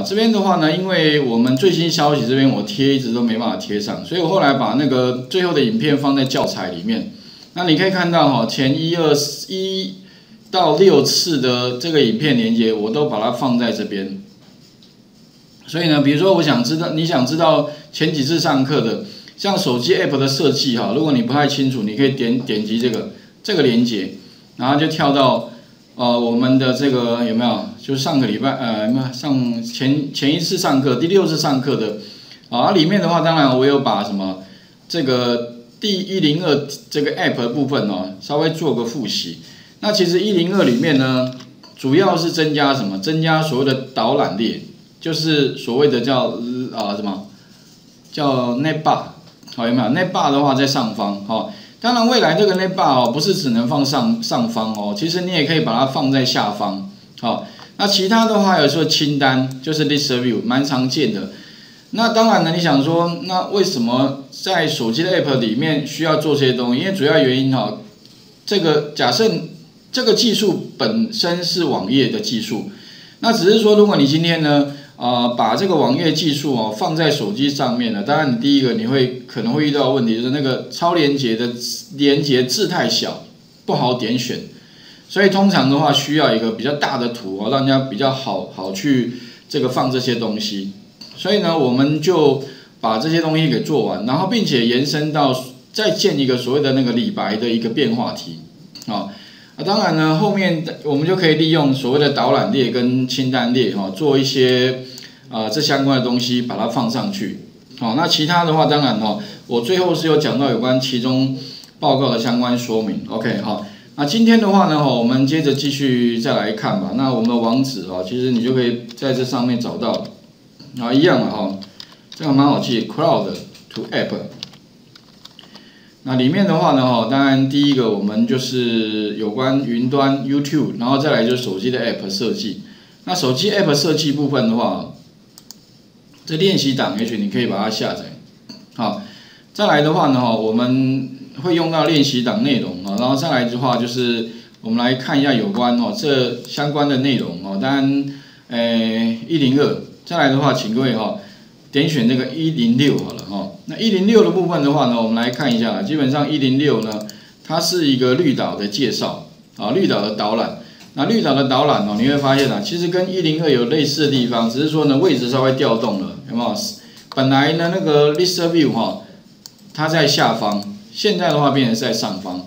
啊，这边的话呢，因为我们最新消息这边我贴一直都没办法贴上，所以我后来把那个最后的影片放在教材里面。那你可以看到哈，前1到6次的这个影片连接，我都把它放在这边。所以呢，比如说我想知道，你想知道前几次上课的，像手机 app 的设计哈，如果你不太清楚，你可以点击这个连接，然后就跳到。 我们的这个有没有？就是上个礼拜前一次上课第6次上课的啊，里面的话，当然我有把什么这个第102这个 app 的部分哦，稍微做个复习。那其实102里面呢，主要是增加什么？增加所谓的导览列，就是所谓的叫什么叫 navbar 好有没有 ？navbar 的话在上方好。哦 当然，未来这个 navbar 哦，不是只能放上方哦，其实你也可以把它放在下方。好，那其他的话有说清单，就是 ListView 蛮常见的。那当然呢，你想说，那为什么在手机的 app 里面需要做这些东西？因为主要原因哈，这个假设这个技术本身是网页的技术，那只是说，如果你今天呢，把这个网页技术哦放在手机上面呢，当然你第一个你会。 可能会遇到的问题就是那个超连结的连结字太小，不好点选，所以通常的话需要一个比较大的图哦，让人家比较好去这个放这些东西。所以呢，我们就把这些东西给做完，然后并且延伸到再建一个所谓的那个李白的一个变化题啊。当然呢，后面我们就可以利用所谓的导览列跟清单列哈，做一些这相关的东西，把它放上去。 好，那其他的话，当然哦，我最后是有讲到有关其中报告的相关说明。OK， 好，那今天的话呢，我们接着继续再来看吧。那我们的网址哦，其实你就可以在这上面找到，啊，一样的哈，这个蛮好记 ，cloud to app。那里面的话呢，当然第一个我们就是有关云端 YouTube， 然后再来就是手机的 app 设计。那手机 app 设计部分的话。 这练习档，也许你可以把它下载。好，再来的话呢，我们会用到练习档内容啊，然后再来的话就是我们来看一下有关哦这相关的内容哦。当然，102，再来的话，请各位哈点选这个106好了哈。那106的部分的话呢，我们来看一下，基本上106呢，它是一个绿岛的介绍啊，绿岛的导览。 那绿岛的导览哦，你会发现啊，其实跟102有类似的地方，只是说呢位置稍微调动了，有没有？本来呢那个 ListView 哈，它在下方，现在的话变成在上方。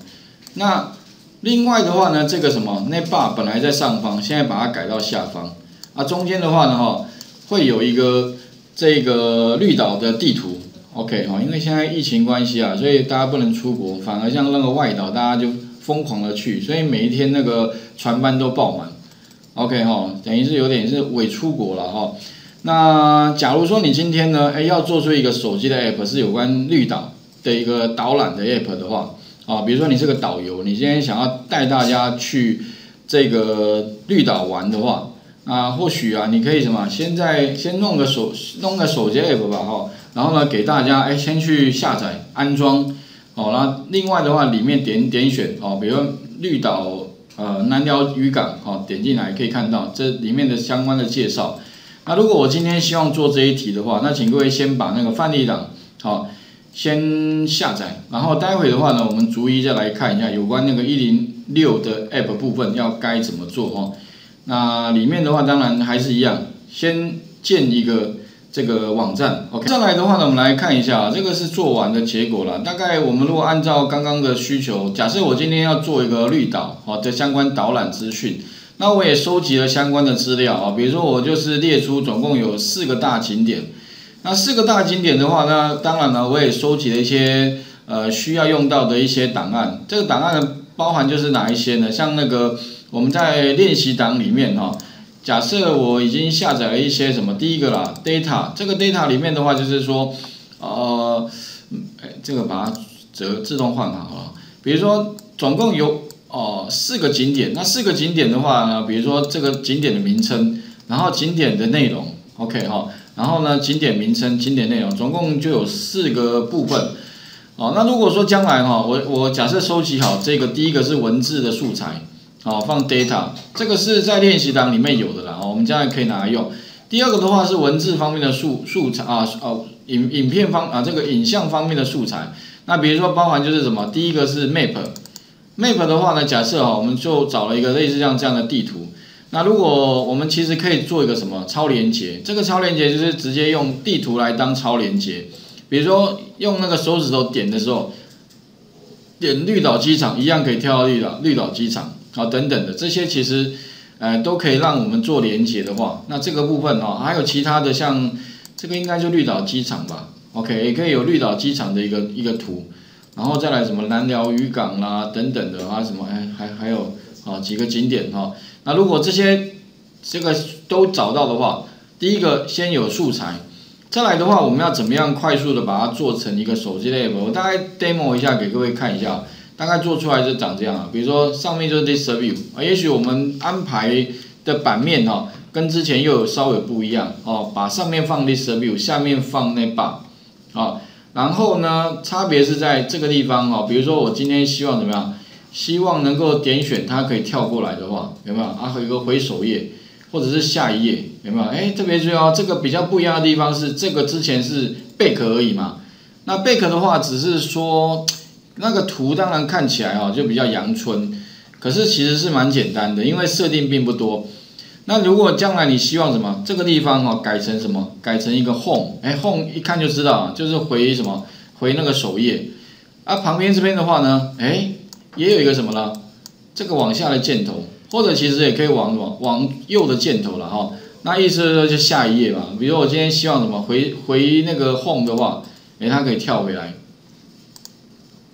那另外的话呢，这个什么 Navbar 本来在上方，现在把它改到下方。啊，中间的话呢哈，会有一个这个绿岛的地图 ，OK 哈，因为现在疫情关系啊，所以大家不能出国，反而像那个外岛，大家就。 疯狂的去，所以每一天那个船班都爆满 ，OK 哈，等于是有点是伪出国了哈。那假如说你今天呢，要做出一个手机的 app 是有关绿岛的一个导览的 app 的话，啊，比如说你是个导游，你今天想要带大家去这个绿岛玩的话，啊，或许啊，你可以什么，先弄个手机 app 吧哈，然后呢，给大家先去下载安装。 哦，那另外的话，里面点选哦，比如绿岛南寮渔港哦，点进来可以看到这里面的相关的介绍。那如果我今天希望做这一题的话，那请各位先把那个范例档好、哦、先下载，然后待会的话呢，我们逐一再来看一下有关那个106的 app 部分要该怎么做哦。那里面的话，当然还是一样，先建一个。 这个网站 ，OK， 再来的话呢，我们来看一下，这个是做完的结果了。大概我们如果按照刚刚的需求，假设我今天要做一个绿岛好的相关导览资讯，那我也收集了相关的资料啊，比如说我就是列出总共有4个大景点，那4个大景点的话呢，当然呢，我也收集了一些需要用到的一些档案。这个档案呢，包含就是哪一些呢？像那个我们在练习档里面哈。 假设我已经下载了一些什么，第一个啦 ，data 这个 data 里面的话，就是说，这个把它自动换好了。比如说，总共有4个景点，那4个景点的话呢，比如说这个景点的名称，然后景点的内容 ，OK 哈，然后呢景点名称、景点内容，总共就有4个部分。哦，那如果说将来哈，我假设收集好这个，第一个是文字的素材。 哦，放 data 这个是在练习档里面有的啦，我们将来可以拿来用。第二个的话是文字方面的素材啊，影片这个影像方面的素材。那比如说包含就是什么？第一个是 map 的话呢，假设我们就找了一个类似像这样的地图。那如果我们其实可以做一个什么超连结，这个超连结就是直接用地图来当超连结，比如说用那个手指头点的时候，点绿岛机场一样可以跳到绿岛机场啊等等的这些其实。 都可以让我们做连接的话，那这个部分哦，还有其他的像这个应该就绿岛机场吧 ，OK， 也可以有绿岛机场的一个图，然后再来什么南寮渔港啦等等的啊什么，还有啊几个景点哈、那如果这个都找到的话，第一个先有素材，再来的话我们要怎么样快速的把它做成一个手机 app？ 我大概 demo 一下给各位看一下。 大概做出来就长这样啊，比如说上面就是 ListView 啊，也许我们安排的版面哈、跟之前又有稍微不一样哦，把上面放 ListView， 下面放 Navbar 啊，然后呢，差别是在这个地方哦，比如说我今天希望怎么样，希望能够点选它可以跳过来的话，有没有啊？有一个回首页或者是下一页，有没有？特别注意哦，这个比较不一样的地方是，这个之前是 back 而已嘛，那 back 的话只是说。 那个图当然看起来哦就比较阳春，可是其实是蛮简单的，因为设定并不多。那如果将来你希望什么这个地方哦改成什么，改成一个 home， home 一看就知道啊，就是回什么回那个首页。啊，旁边这边的话呢，也有一个什么呢？这个往下的箭头，或者其实也可以往右的箭头了哈、那意思就下一页吧。比如我今天希望什么回那个 home 的话，它可以跳回来。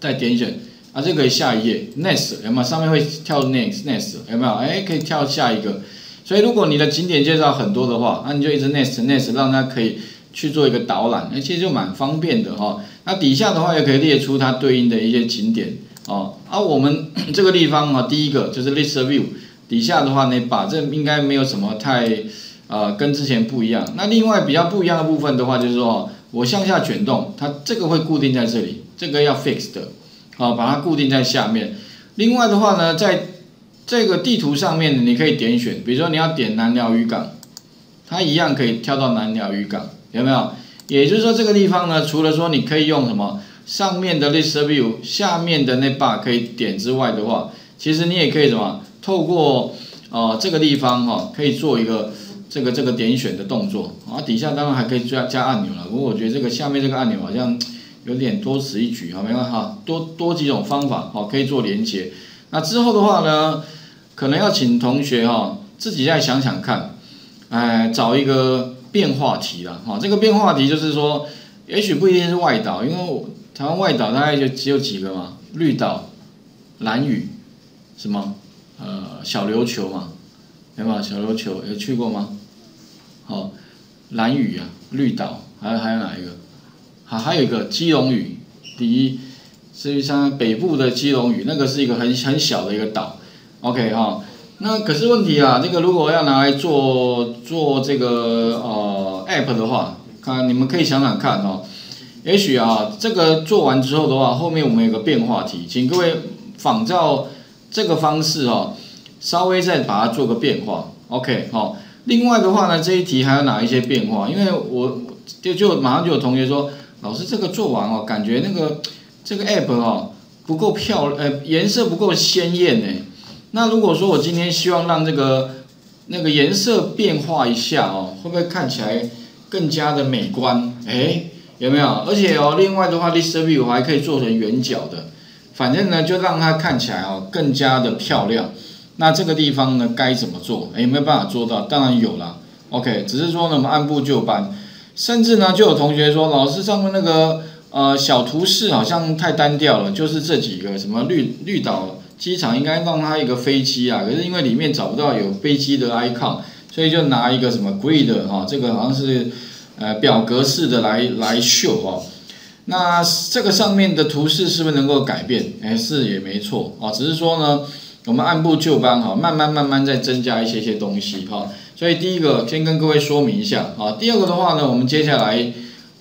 再点选啊，这个下一页 next 有没有？上面会跳 next 有没有？可以跳下一个。所以如果你的景点介绍很多的话，那你就一直 next 让它可以去做一个导览，其实就蛮方便的哈。那底下的话也可以列出它对应的一些景点哦。啊，我们这个地方啊，第一个就是 ListView， 底下的话呢，把这应该没有什么太跟之前不一样。那另外比较不一样的部分的话，就是说我向下卷动，它这个会固定在这里。 这个要 fix 的，好，把它固定在下面。另外的话呢，在这个地图上面，你可以点选，比如说你要点南寮渔港，它一样可以跳到南寮渔港，有没有？也就是说这个地方呢，除了说你可以用什么上面的 ListView， 下面的那 bar 可以点之外的话，其实你也可以什么透过这个地方哈、可以做一个这个点选的动作。啊，底下当然还可以加按钮了，不过我觉得这个下面这个按钮好像。 有点多此一举哈，没关系哈，多几种方法哈，可以做连接。那之后的话呢，可能要请同学哈自己再想想看，找一个变化题啦哈。这个变化题就是说，也许不一定是外岛，因为台湾外岛大概就只有几个嘛，绿岛、兰屿，什么小琉球嘛，对吧？小琉球有去过吗？好，兰屿啊，绿岛，还有哪一个？ 好，还有一个基隆屿，至于像北部的基隆屿，那个是一个很小的一个岛 ，OK 哈、那可是问题啊，这个如果要拿来做这个app 的话，看你们可以想想看哦。也许啊，这个做完之后的话，后面我们有个变化题，请各位仿照这个方式哦，稍微再把它做个变化 ，OK 好、另外的话呢，这一题还有哪一些变化？因为我就马上就有同学说。 老师，这个做完哦，感觉那个这个 app 哦不够漂亮，颜色不够鲜艳哎。那如果说我今天希望让这个那个颜色变化一下哦，会不会看起来更加的美观？有没有？而且哦，另外的话 ，ListView 还可以做成圆角的，反正呢就让它看起来哦更加的漂亮。那这个地方呢该怎么做？有没有办法做到？当然有啦。OK， 只是说呢我们按部就班。 甚至呢，就有同学说，老师上面那个小图示好像太单调了，就是这几个什么绿岛机场应该让它一个飞机啊，可是因为里面找不到有飞机的 icon， 所以就拿一个什么 grid 哈、这个好像是表格式的来秀哦。那这个上面的图示是不是能够改变？是也没错啊、只是说呢，我们按部就班哈、慢慢再增加一些东西哈。所以第一个先跟各位说明一下啊，第二个的话呢，我们接下来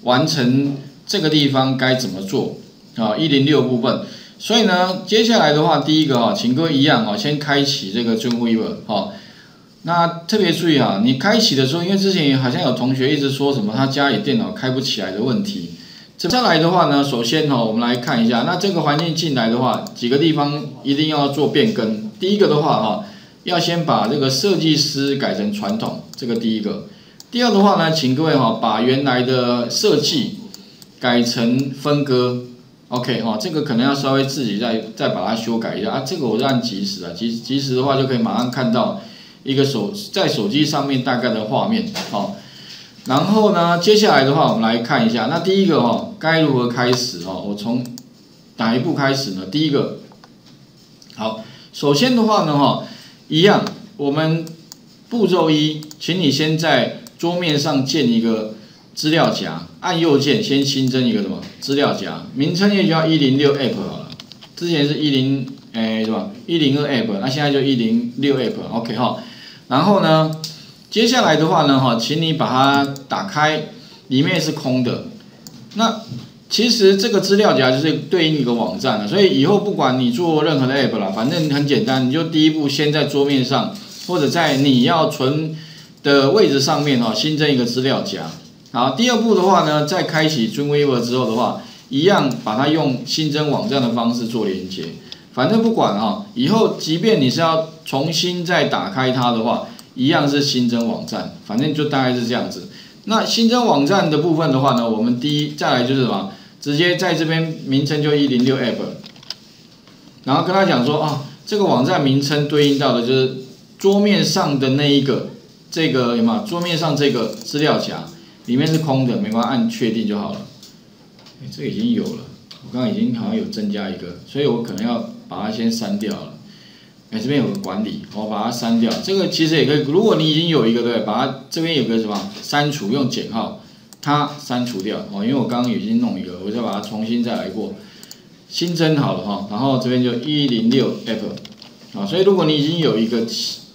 完成这个地方该怎么做啊？106部分。所以呢，接下来的话，第一个啊，请各位一样啊，先开启这个Dreamweaver 哈。那特别注意啊，你开启的时候，因为之前好像有同学一直说什么他家里电脑开不起来的问题。再来的话呢，首先我们来看一下，那这个环境进来的话，几个地方一定要做变更。第一个的话要先把这个设计师改成传统，这个第一个。第二的话呢，请各位把原来的设计改成分割。 OK 这个可能要稍微自己再把它修改一下啊。这个我是按即时啊，即时的话就可以马上看到一个手机上面大概的画面。然后呢，接下来的话我们来看一下，那第一个该如何开始我从哪一步开始呢？第一个，好，首先的话呢一样，我们步骤一，请你先在桌面上建一个。 资料夹，按右键先新增一个什么资料夹，名称也叫106 app 好了，之前是102 app， 那现在就106 app OK 然后呢，接下来的话呢请你把它打开，里面是空的。那其实这个资料夹就是对应一个网站了，所以以后不管你做任何的 app 啦，反正很简单，你就第一步先在桌面上或者在你要存的位置上面新增一个资料夹。 好，第二步的话呢，在开启 Dreamweaver 之后的话，一样把它用新增网站的方式做连接。反正不管以后即便你是要重新再打开它的话，一样是新增网站。反正就大概是这样子。那新增网站的部分的话呢，我们再来就是什么，直接在这边名称就106 app， 然后跟他讲说这个网站名称对应到的就是桌面上的那一个，这个有没有？桌面上这个资料夹。 里面是空的，没关系，按确定就好了。这个已经有了，我刚刚已经好像有增加一个，所以我可能要把它先删掉了。这边有个管理，我把它删掉。这个其实也可以，如果你已经有一个对，把它这边有个什么删除，用减号，它删除掉因为我刚刚已经弄一个，我就把它重新再来过，新增好了然后这边就106 app 所以如果你已经有一个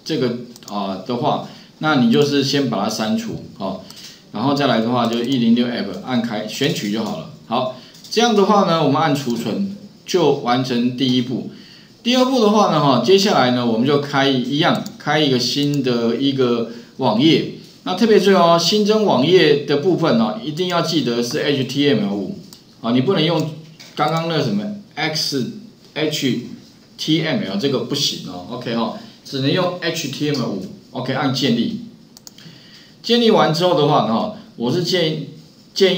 这个的话，那你就是先把它删除然后再来的话，就106 app 按开选取就好了。好，这样的话呢，我们按储存就完成第一步。第二步的话呢，接下来呢，我们就开一个新的一个网页。那特别注意新增网页的部分一定要记得是 HTML5 你不能用刚刚那什么 XHTML 这个不行OK 只能用 HTML5 OK 按建立。 建立完之后的话呢，我是建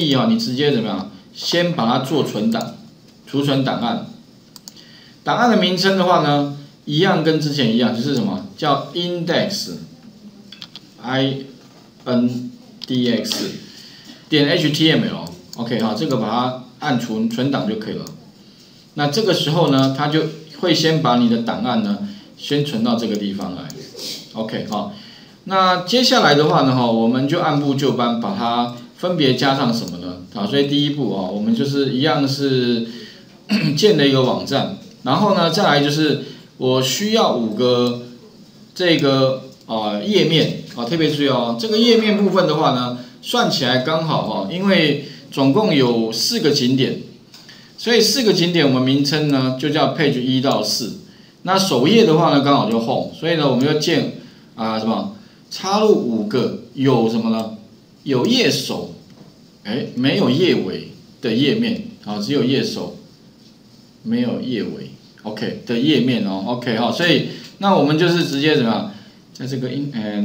议你直接怎么样，先把它做存档，储存档案。档案的名称的话呢，一样跟之前一样，就是什么叫 index，indx 点 html。OK 这个把它按存档就可以了。那这个时候呢，它就会先把你的档案呢，先存到这个地方来。OK 那接下来的话呢，我们就按部就班把它分别加上什么呢？所以第一步我们就是一样是建了一个网站，然后呢，再来就是我需要5个这个页面特别注意这个页面部分的话呢，算起来刚好因为总共有4个景点，所以4个景点我们名称呢就叫 page 1到4。那首页的话呢，刚好就 home， 所以呢，我们就建什么？ 插入5个有什么呢？有页首，没有页尾的页面，只有页首，没有页尾 ，OK 的页面，OK 所以那我们就是直接怎么样，在这个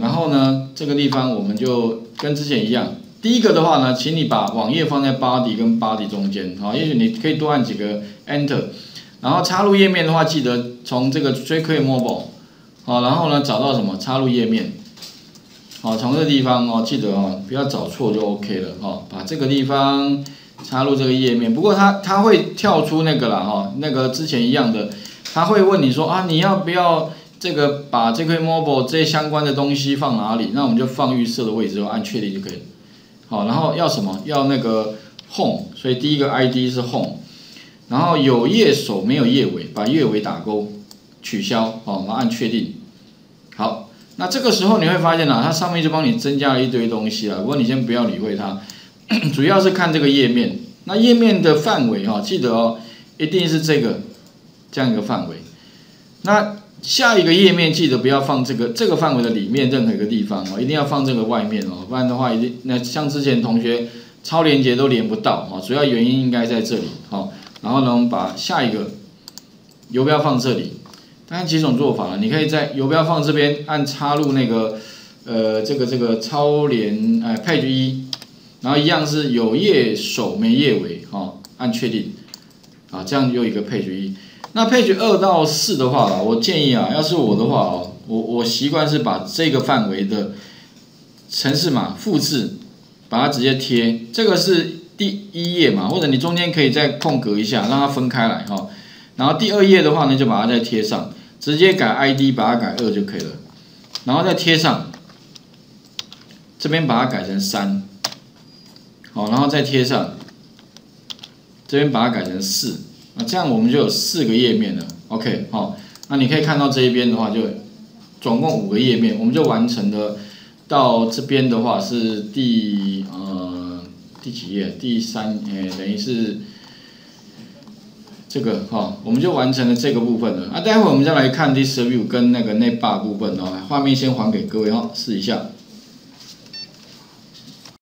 然后呢这个地方我们就跟之前一样，第一个的话呢，请你把网页放在 body 跟 body 中间，也许你可以多按几个 Enter， 然后插入页面的话，记得从这个 Jquery Mobile， 然后呢找到什么插入页面。 从这个地方记得不要找错就 OK 了把这个地方插入这个页面。不过它会跳出那个啦那个之前一样的，它会问你说你要不要这个把这个 mobile 这些相关的东西放哪里？那我们就放预设的位置，按确定就可以了。然后要什么？要那个 home， 所以第一个 ID 是 home， 然后有页首没有页尾，把页尾打勾取消我们按确定。好。 那这个时候你会发现它上面就帮你增加了一堆东西了。不过你先不要理会它，主要是看这个页面。那页面的范围记得一定是这个这样一个范围。那下一个页面记得不要放这个范围的里面任何一个地方哦，一定要放这个外面哦，不然的话一定那像之前同学超连结都连不到哦，主要原因应该在这里哦。然后呢，我们把下一个游标放这里，当然几种做法了，你可以在游标放这边按插入那个这个超连page 1，然后一样是有页首没页尾哦，按确定啊，这样又一个 page 1。 那 page 2到4的话，我建议啊，要是我的话哦，我习惯是把这个范围的程式码复制，把它直接贴。这个是第一页嘛，或者你中间可以再空格一下，让它分开来哈。然后第二页的话呢，就把它再贴上，直接改 ID 把它改2就可以了，然后再贴上，这边把它改成3，好，然后再贴上，这边把它改成4。 那这样我们就有4个页面了 ，OK， 好，那你可以看到这一边的话，就总共5个页面，我们就完成了。到这边的话是第几页？等于是这个哈，我们就完成了这个部分了。啊，待会我们再来看 ListView 跟那个内 bar 部分哦，画面先还给各位哦，试一下。